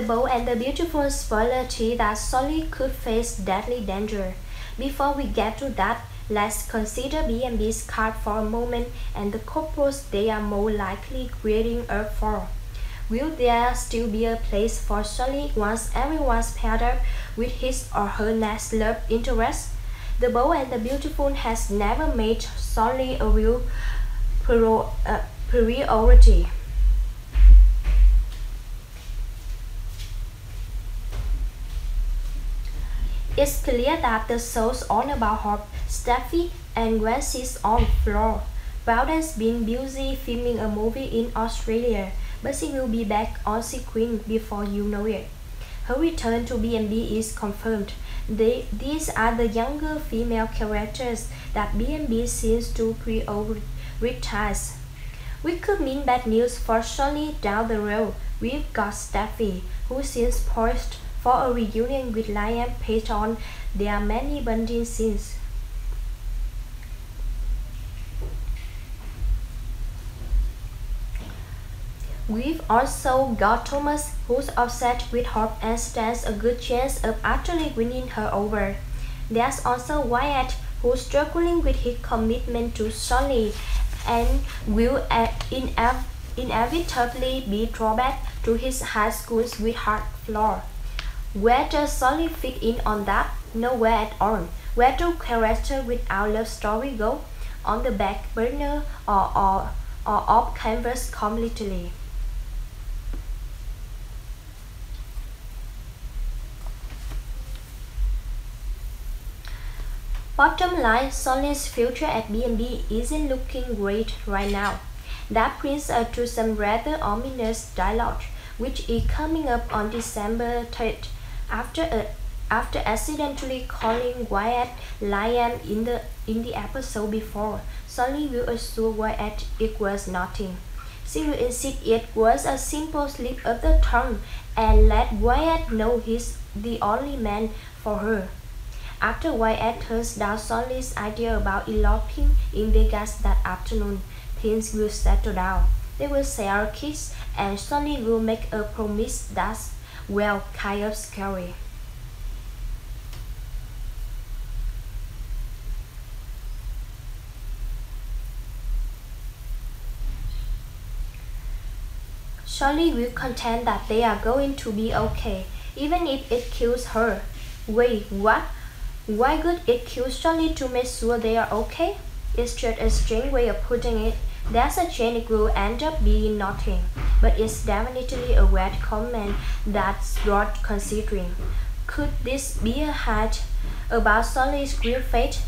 The Bold and the Beautiful spoiler tree that Sally could face deadly danger. Before we get to that, let's consider B&B's card for a moment and the couples they are more likely creating up for. Will there still be a place for Sally once everyone's paired up with his or her next love interest? The Bold and the Beautiful has never made Sally a real priority. It's clear that the show's all about Hope, Steffy, and when she's on Flo. Wyatt's been busy filming a movie in Australia, but she will be back on screen before you know it. Her return to B&B is confirmed. These are the younger female characters that B&B seems to prioritize. We could mean bad news for Sally down the road. We've got Steffy, who seems poised for a reunion with Liam and Peyton. There are many bonding scenes. We've also got Thomas, who's upset with Hope and stands a good chance of actually winning her over. There's also Wyatt, who's struggling with his commitment to Sally and will inevitably be drawn back to his high school sweetheart Flo. Where does Sally fit in on that? Nowhere at all. Where do characters with our love story go? On the back burner or off canvas completely? Bottom line, Sally's future at B&B isn't looking great right now. That brings us to some rather ominous dialogue, which is coming up on December 3rd. After accidentally calling Wyatt Liam in the episode before, Sally will assume Wyatt it was nothing. She will insist it was a simple slip of the tongue and let Wyatt know he's the only man for her. After Wyatt turns down Sally's idea about eloping in Vegas that afternoon, things will settle down. They will share a kiss, and Sally will make a promise that's, well, kind of scary. Sally will contend that they are going to be okay, even if it kills her. Wait, what? Why would it kill Sally to make sure they are okay? It's just a strange way of putting it. There's a chance it will end up being nothing, but it's definitely a weird comment that's worth considering. Could this be a hint about Sally's real fate?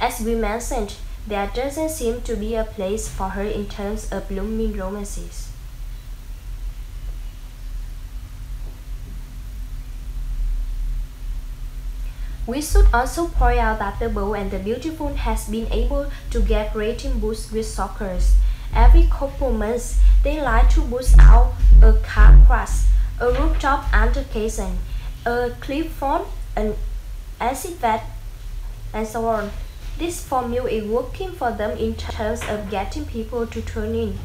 As we mentioned, there doesn't seem to be a place for her in terms of blooming romances. We should also point out that The Bold and the Beautiful has been able to get rating boosts with suckers. Every couple months, they like to boost out a car crash, a rooftop altercation, a clip phone, an acid bath, and so on. This formula is working for them in terms of getting people to tune in.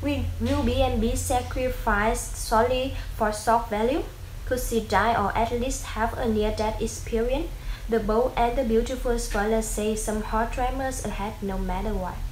Will B&B sacrifice solely for shock value? Could she die or at least have a near-death experience? The Bold and the Beautiful spoiler say some hot dramas ahead no matter what.